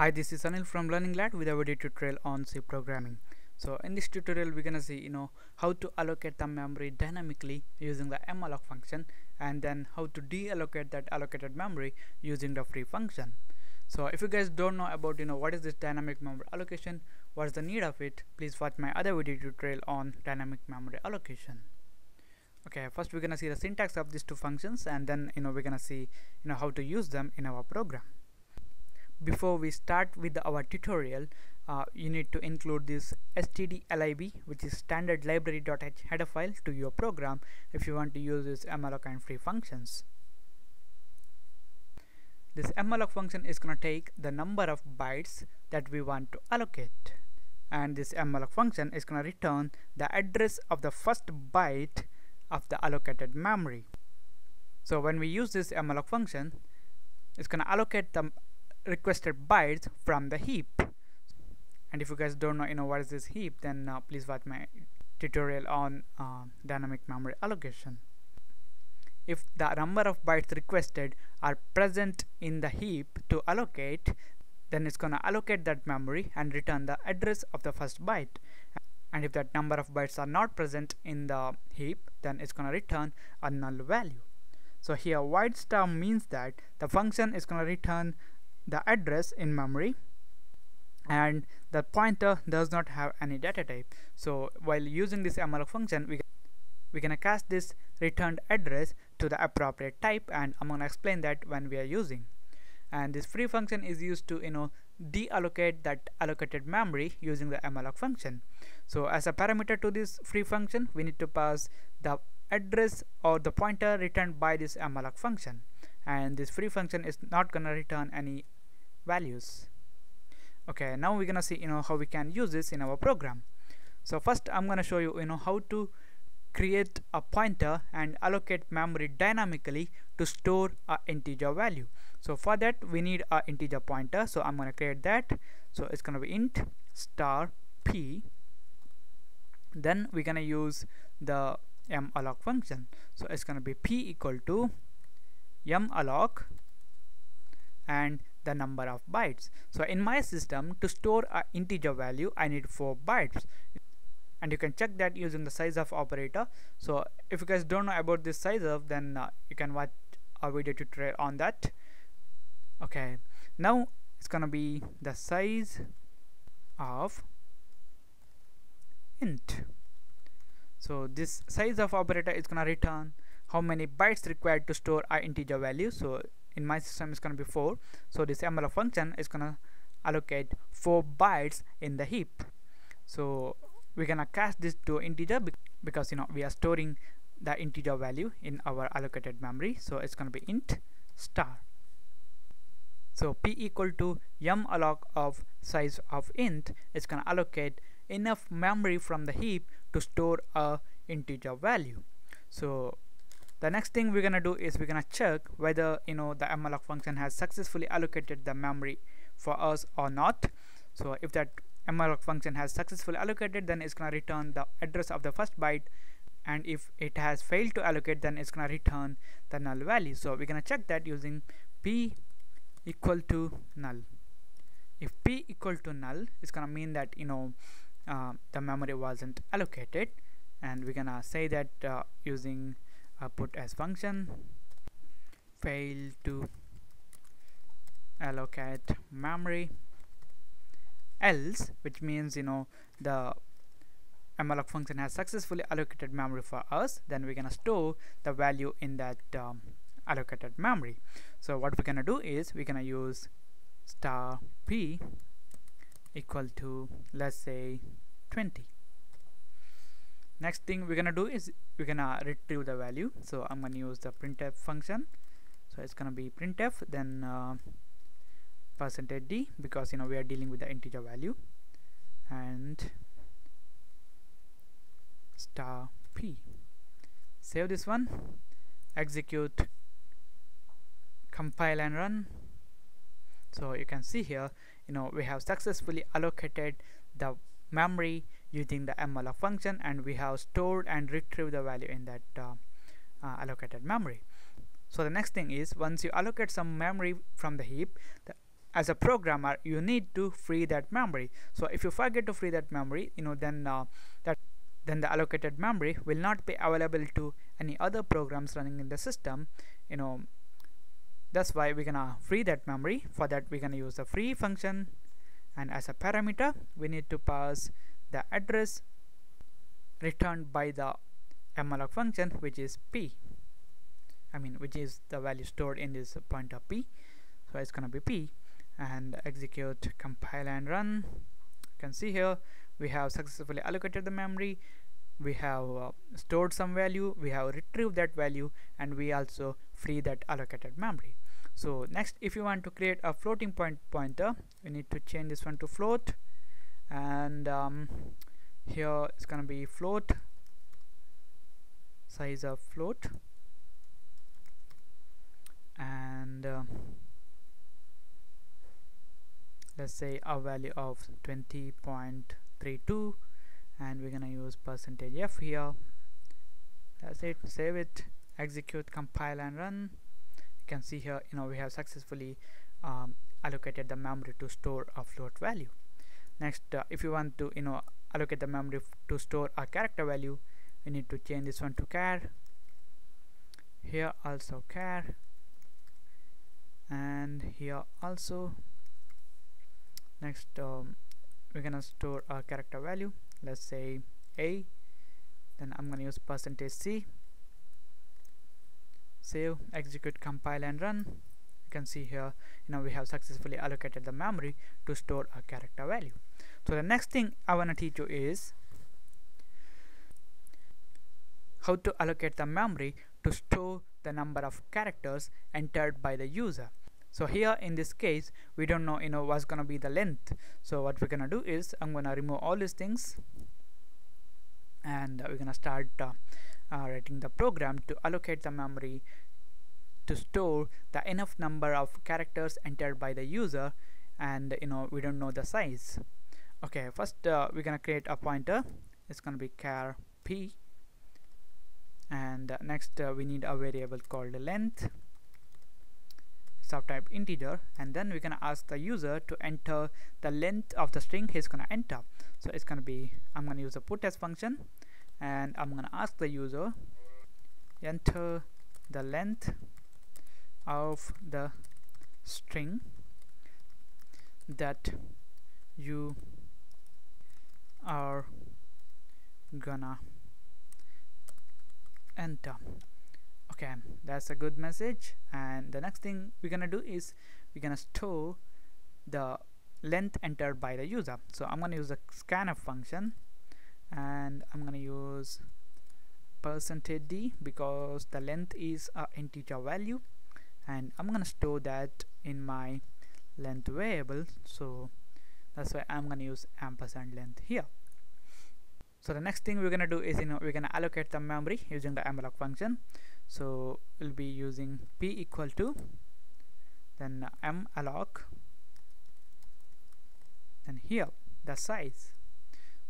Hi, this is Anil from Learning Lab with our video tutorial on C programming. So in this tutorial we're gonna see how to allocate the memory dynamically using the malloc function, and then how to deallocate that allocated memory using the free function. So if you guys don't know about what is this dynamic memory allocation, what's the need of it, please watch my other video tutorial on dynamic memory allocation. Okay, first we're gonna see the syntax of these two functions, and then we're gonna see how to use them in our program. Before we start with our tutorial, you need to include this stdlib, which is standard library.h header file, to your program if you want to use this malloc and free functions. This malloc function is going to take the number of bytes that we want to allocate, and this malloc function is going to return the address of the first byte of the allocated memory. So when we use this malloc function, it's going to allocate the requested bytes from the heap. And if you guys don't know what is this heap, then please watch my tutorial on dynamic memory allocation. If the number of bytes requested are present in the heap to allocate, then it's gonna allocate that memory and return the address of the first byte. And if that number of bytes are not present in the heap, then it's gonna return a null value. So here void star means that the function is gonna return the address in memory, and the pointer does not have any data type. So while using this malloc function, we're gonna cast this returned address to the appropriate type, and I'm gonna explain that when we are using. And this free function is used to deallocate that allocated memory using the malloc function. So as a parameter to this free function, we need to pass the address or the pointer returned by this malloc function, and this free function is not gonna return any values. Okay, now we're gonna see how we can use this in our program. So first I'm gonna show you how to create a pointer and allocate memory dynamically to store an integer value. So for that we need an integer pointer, so I'm gonna create that. So it's gonna be int star p, then we're gonna use the malloc function. So it's gonna be p equal to malloc and the number of bytes. So in my system, to store an integer value I need 4 bytes, and you can check that using the sizeof operator. So if you guys don't know about this sizeof, then you can watch our video tutorial on that. Okay, now it's gonna be the size of int. So this sizeof operator is gonna return how many bytes required to store our integer value. So in my system it's gonna be 4, so this malloc function is gonna allocate 4 bytes in the heap. So we're gonna cast this to integer because we are storing the integer value in our allocated memory. So it's gonna be int star, so p equal to malloc of size of int. It's gonna allocate enough memory from the heap to store a integer value. So the next thing we're gonna do is we're gonna check whether the malloc function has successfully allocated the memory for us or not. So if that malloc function has successfully allocated, then it's gonna return the address of the first byte, and if it has failed to allocate, then it's gonna return the null value. So we're gonna check that using p equal to null. If p equal to null, it's gonna mean that the memory wasn't allocated, and we're gonna say that using put as function, fail to allocate memory, else, which means the malloc function has successfully allocated memory for us. Then we're gonna store the value in that allocated memory. So what we're gonna do is we're gonna use star p equal to, let's say, 20. Next thing we're gonna do is we're gonna retrieve the value. So I'm gonna use the printf function. So it's gonna be printf, then %d, because we are dealing with the integer value, and star p. Save this one, execute, compile and run. So you can see here we have successfully allocated the memory using the malloc function, and we have stored and retrieved the value in that allocated memory. So the next thing is, once you allocate some memory from the heap, the as a programmer, you need to free that memory. So if you forget to free that memory, then the allocated memory will not be available to any other programs running in the system. That's why we're gonna free that memory. For that, we're gonna use the free function, and as a parameter we need to pass the address returned by the malloc function, which is p, which is the value stored in this pointer p. So it's gonna be p, and execute, compile and run. You can see here we have successfully allocated the memory, we have stored some value, we have retrieved that value, and we also free that allocated memory. So next, if you want to create a floating point pointer, we need to change this one to float, and here it's gonna be float size of float, and let's say a value of 20.32, and we're gonna use %f here. That's it. Save it, execute, compile and run. You can see here we have successfully allocated the memory to store a float value. Next, if you want to allocate the memory to store a character value, we need to change this one to char, here also char, and here also. Next, we're gonna store a character value, let's say a, then I'm gonna use %c. Save, execute, compile and run. You can see here we have successfully allocated the memory to store a character value. So the next thing I want to teach you is how to allocate the memory to store the number of characters entered by the user. So here in this case we don't know what's gonna be the length, so what we're gonna do is I'm gonna remove all these things, and we're gonna start writing the program to allocate the memory to store the enough number of characters entered by the user, and we don't know the size. Okay, first we're gonna create a pointer. It's gonna be char p, and next we need a variable called length of type integer, and then we're gonna ask the user to enter the length of the string he's gonna enter. So it's gonna be, I'm gonna use a puts function, and I'm gonna ask the user enter the length of the string that you are gonna enter. Okay, that's a good message, and the next thing we're gonna do is we're gonna store the length entered by the user. So I'm gonna use the scanf function, and I'm gonna use %d because the length is an integer value, and I'm gonna store that in my length variable. So that's why I'm gonna use %length here. So the next thing we're gonna do is we're gonna allocate the memory using the malloc function. So we'll be using p equal to, then malloc, and here the size.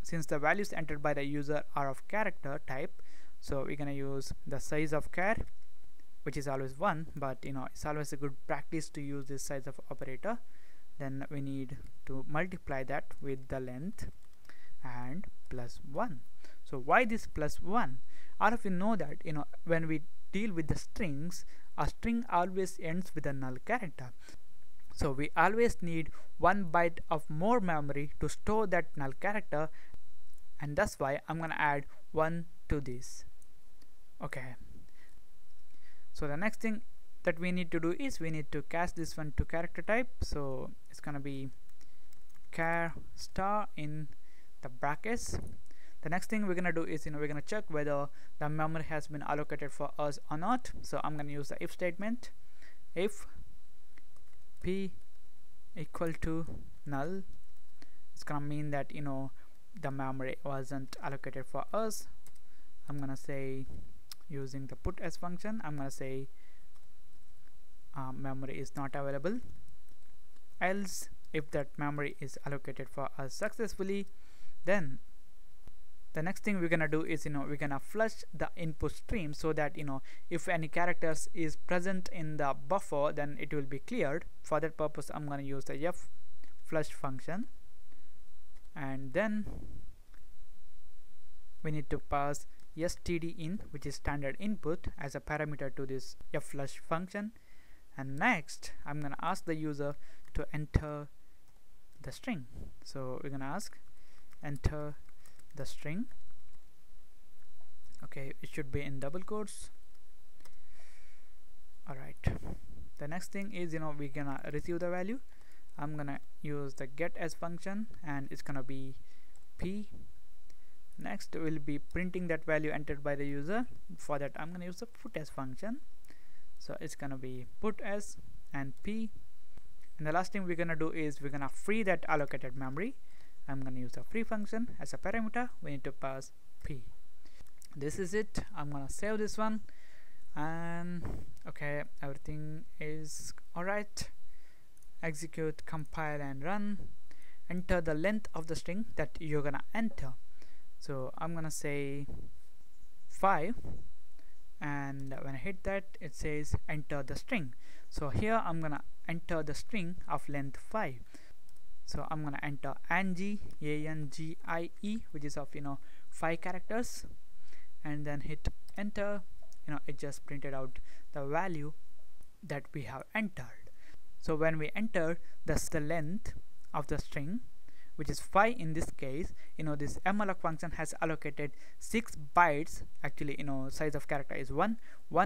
Since the values entered by the user are of character type, so we're gonna use the size of char, which is always 1, but it's always a good practice to use this size of operator. Then we need to multiply that with the length and +1. So why this +1? All of you know that when we deal with the strings, a string always ends with a null character, so we always need 1 byte of more memory to store that null character, and that's why I'm gonna add 1 to this. Okay, so the next thing that we need to do is we need to cast this one to character type. So it's gonna be char star in the brackets. The next thing we're gonna do is we're gonna check whether the memory has been allocated for us or not. So I'm gonna use the if statement. If p equal to null, it's gonna mean that the memory wasn't allocated for us. I'm gonna say, using the puts function, I'm gonna say memory is not available. Else, if that memory is allocated for us successfully, then The next thing we're gonna do is we're gonna flush the input stream so that if any characters is present in the buffer, then it will be cleared. For that purpose, I'm gonna use the fflush function, and then we need to pass stdin, which is standard input, as a parameter to this fflush function. And next I'm gonna ask the user to enter the string, so we're gonna ask enter the string. Okay, it should be in double quotes. Alright, the next thing is we're gonna receive the value. I'm gonna use the get as function, and it's gonna be p. Next we'll be printing that value entered by the user. For that I'm gonna use the put as function, so it's gonna be put as and p. And the last thing we're gonna do is we're gonna free that allocated memory. I'm gonna use the free function as a parameter. We need to pass p. This is it. I'm gonna save this one, and okay, everything is alright. Execute, compile and run. Enter the length of the string that you're gonna enter. So I'm gonna say 5, and when I hit that, it says enter the string. So here I'm gonna enter the string of length 5. So I'm gonna enter ANGI, ANGIE, which is of 5 characters, and then hit enter. It just printed out the value that we have entered. So when we enter the length of the string, which is 5 in this case, this malloc function has allocated 6 bytes. Actually, size of character is 1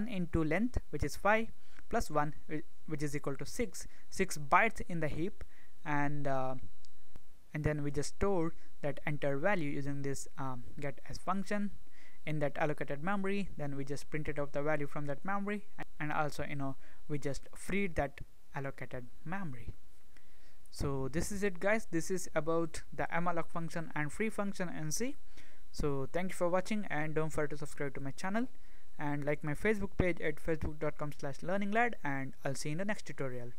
into length, which is 5 plus 1, which is equal to 6 bytes in the heap, and then we just store that entered value using this get as function in that allocated memory. Then we just printed out the value from that memory, and also we just freed that allocated memory. So this is it, guys. This is about the malloc function and free function in C. So thank you for watching, and don't forget to subscribe to my channel and like my Facebook page at facebook.com/learninglad, and I'll see you in the next tutorial.